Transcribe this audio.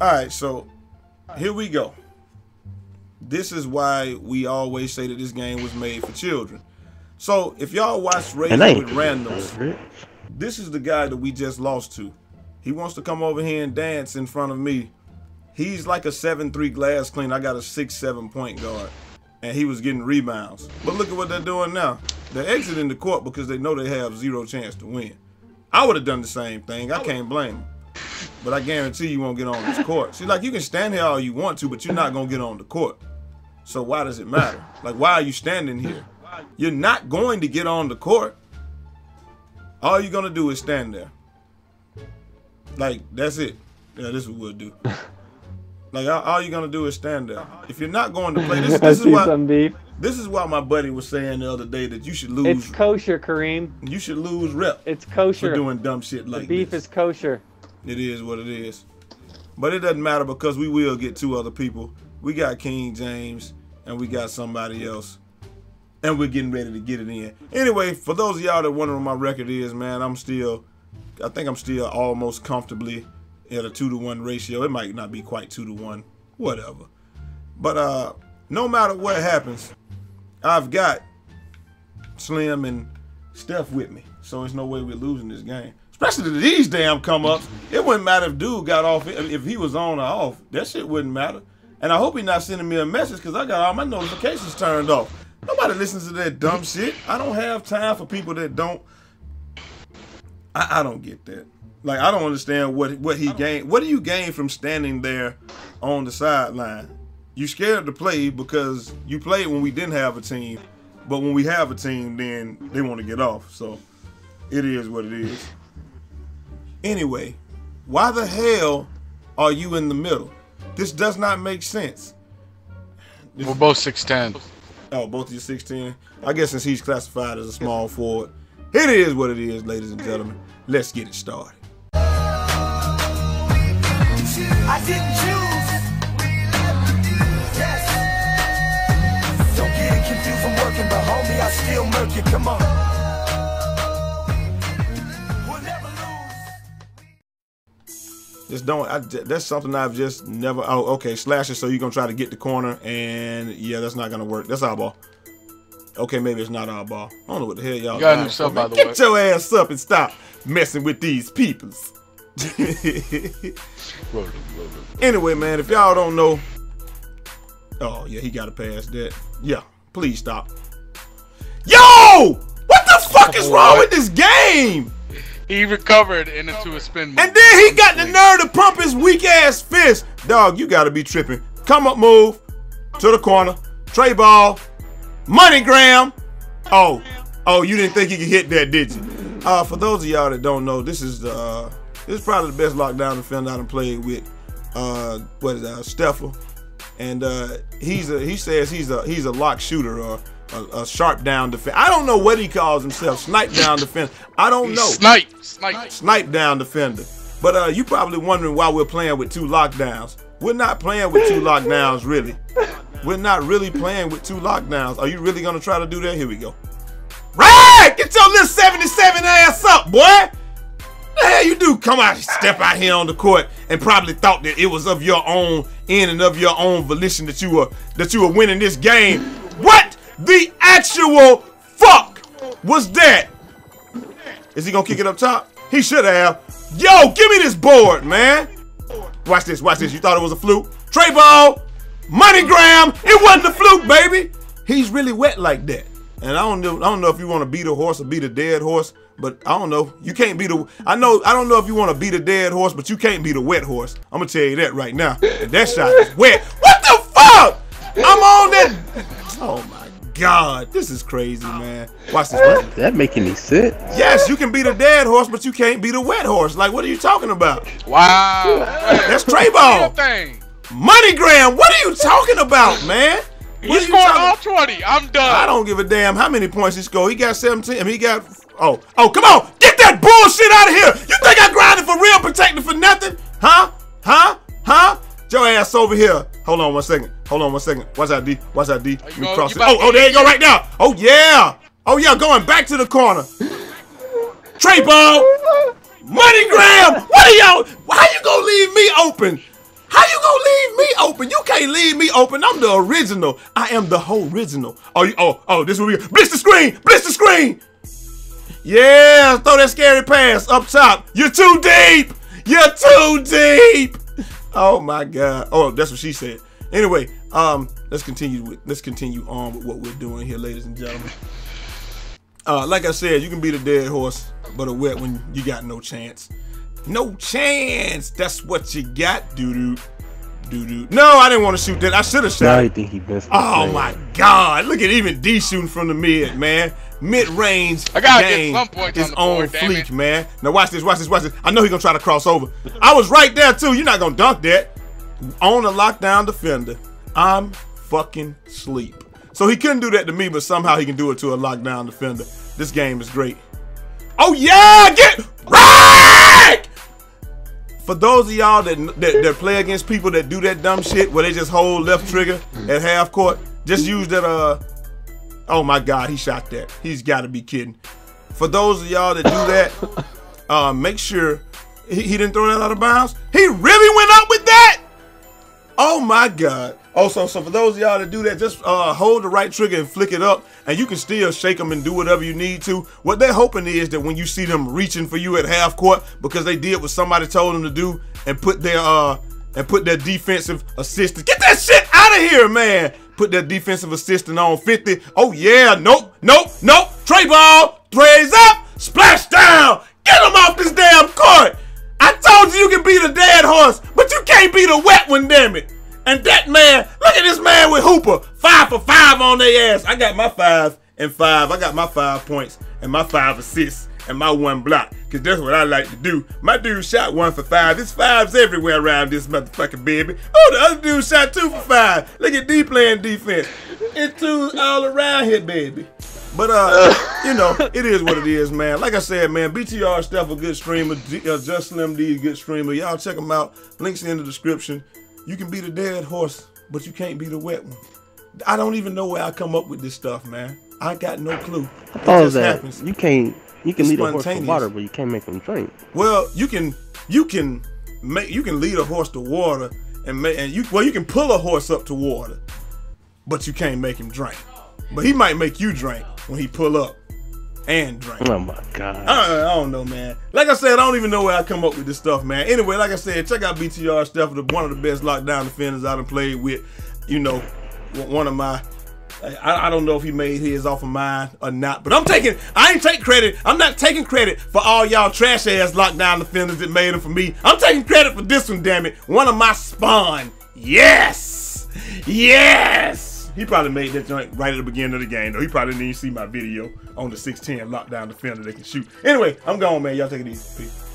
All right, so here we go. This is why we always say that this game was made for children. So if y'all watch Raising with Randoms, this is the guy that we just lost to. He wants to come over here and dance in front of me. He's like a 7'3" glass clean. I got a 6'7" point guard, and he was getting rebounds. But look at what they're doing now. They're exiting the court because they know they have zero chance to win. I would have done the same thing. I can't blame him. But I guarantee you won't get on this court. See, like, you can stand here all you want to, but you're not going to get on the court. So why does it matter? Like, why are you standing here? You're not going to get on the court. All you're going to do is stand there. Like, that's it. Yeah, this is what we'll do. Like, all you're going to do is stand there. If you're not going to play, this is why my buddy was saying the other day that you should lose. It's kosher, Kareem. You should lose rep. It's kosher. For doing dumb shit like this. Beef is kosher. It is what it is. But it doesn't matter because we will get two other people. We got King James and we got somebody else. And we're getting ready to get it in. Anyway, for those of y'all that wonder what my record is, man, I think I'm still almost comfortably at a 2-to-1 ratio. It might not be quite 2-to-1, whatever. But no matter what happens, I've got Slim and Steph with me. So there's no way we're losing this game. Especially to these damn come-ups. It wouldn't matter if dude got off, if he was on or off. That shit wouldn't matter. And I hope he's not sending me a message because I got all my notifications turned off. Nobody listens to that dumb shit. I don't have time for people that don't. I don't get that. Like, I don't understand what he gained. What do you gain from standing there on the sideline? You scared to play because you played when we didn't have a team. But when we have a team, then they want to get off. So it is what it is. Anyway, why the hell are you in the middle? This does not make sense. We're both 6'10". Oh, both of you 6'10". I guess since he's classified as a small forward. It is what it is, ladies and gentlemen. Let's get it started. I didn't choose. Yes. Don't get it confused from working, but homie, I still murk it. Come on. Just don't. That's something I've just never. Oh, okay. Slash it. So you're gonna try to get the corner, and yeah, that's not gonna work. That's our ball. Okay, maybe it's not our ball. I don't know what the hell y'all. You got yourself, by the way. Get your ass up and stop messing with these peoples. Anyway, man, if y'all don't know, oh yeah, he gotta pass that. Yeah, please stop. Yo, what the fuck is wrong with this game? He recovered and into a spin move. And then he got the nerve to pump his weak ass fist. Dog, you gotta be tripping. Come up move to the corner. Trey ball. MoneyGram. Oh, you didn't think he could hit that, did you? For those of y'all that don't know, this is probably the best lockdown defender I've played with. What is that? Strepha. And he says he's a lock shooter or a sharp down defense. I don't know what he calls himself. Snipe down defender. I don't know. Snipe down defender. But you probably wondering why we're playing with two lockdowns. We're not playing with two lockdowns, really. We're not really playing with two lockdowns. Are you really gonna try to do that? Here we go. Right! Get your little 77 ass up, boy! What the hell you do? Come out, step out here on the court and probably thought that it was of your own in and of your own volition that you were winning this game. What? The actual fuck was that? Is he gonna kick it up top? He should have. Yo, give me this board, man. Watch this, watch this. You thought it was a fluke? Trey ball, MoneyGram. It wasn't a fluke, baby. He's really wet like that. And I don't know if you want to beat a horse or beat a dead horse, but I don't know. You can't beat a. I don't know if you want to beat a dead horse, but you can't beat a wet horse. I'm gonna tell you that right now. If that shot is wet. What the fuck? I'm on that. Oh my God, this is crazy, man. Watch this. Does that make any sense? Yes, you can beat a dead horse, but you can't beat a wet horse. Like, what are you talking about? Wow. That's Trey ball. MoneyGram, what are you talking about, man? He scored all 20. I'm done. I don't give a damn how many points he scored. He got 17. I mean, he got... Oh, come on. Get that bullshit out of here. You think I grinded for real, protecting for nothing? Huh? Your ass over here. Hold on one second. Watch out, D. Let me cross it. Oh, there you go right now. Oh, yeah. Going back to the corner. Trey ball. MoneyGram. What are y'all? How you going to leave me open? me open. You can't leave me open. I'm the original. I am the whole original. Oh, you, oh, this will be blitz the screen. Blitz the screen. Yeah, throw that scary pass up top. You're too deep. You're too deep. Oh my God. Oh, that's what she said. Anyway, let's continue on with what we're doing here, ladies and gentlemen. Like I said, you can beat a dead horse, but a wet one, you got no chance. No chance. That's what you got, doo-doo. No, I didn't want to shoot that. I should have shot. I think he best. Oh my God! Look at even D shooting from the mid, man. Mid-range game is on fleek, man. Now watch this, watch this, watch this. I know he's gonna try to cross over. I was right there too. You're not gonna dunk that. On a lockdown defender, I'm fucking sleep. So he couldn't do that to me, but somehow he can do it to a lockdown defender. This game is great. Oh yeah, get right! For those of y'all that play against people that do that dumb shit where they just hold left trigger at half court, just use that, oh my God, he shot that. He's gotta be kidding. For those of y'all that do that, make sure, he didn't throw that out of bounds. He really went up with that? Oh my God. Also, so for those of y'all that do that, just hold the right trigger and flick it up, and you can still shake them and do whatever you need to. What they're hoping is that when you see them reaching for you at half court because they did what somebody told them to do and put their defensive assistant. Get that shit out of here, man. Put their defensive assistant on 50. Oh yeah, nope, nope, nope. Trey ball, threes up, splash down. Get them off this damn court. I told you you can beat a dead horse, but you can't beat a wet one, damn it. And that man, look at this man with Hooper. 5 for 5 on their ass. I got my 5 and 5. I got my 5 points and my 5 assists and my 1 block. Cause that's what I like to do. My dude shot 1 for 5. There's 5s everywhere around this motherfucking baby. Oh, the other dude shot 2 for 5. Look at D playing defense. It's 2s all around here, baby. But, you know, it is what it is, man. Like I said, man, BTR_Strepha, a good streamer. Just Slim D, a good streamer. Y'all check them out. Links in the description. You can beat a dead horse, but you can't beat a wet one. I don't even know where I come up with this stuff, man. I got no clue. It just happens. You can't. You can lead a horse to water, but you can't make them drink. Well, you can lead a horse to water, you can pull a horse up to water, but you can't make him drink. But he might make you drink when he pull up and drink. Oh my God. I don't know, man. Like I said, I don't even know where I come up with this stuff, man. Anyway, like I said, check out BTR_Strepha, one of the best lockdown defenders I done played with. You know, one of my, I don't know if he made his off of mine or not, but I ain't take credit. I'm not taking credit for all y'all trash ass lockdown defenders that made them for me. I'm taking credit for this one, damn it. One of my spawn. Yes. Yes. He probably made that joint right at the beginning of the game, though. He probably didn't even see my video on the 6'10" lockdown defender that can shoot. Anyway, I'm gone, man. Y'all take it easy. Peace.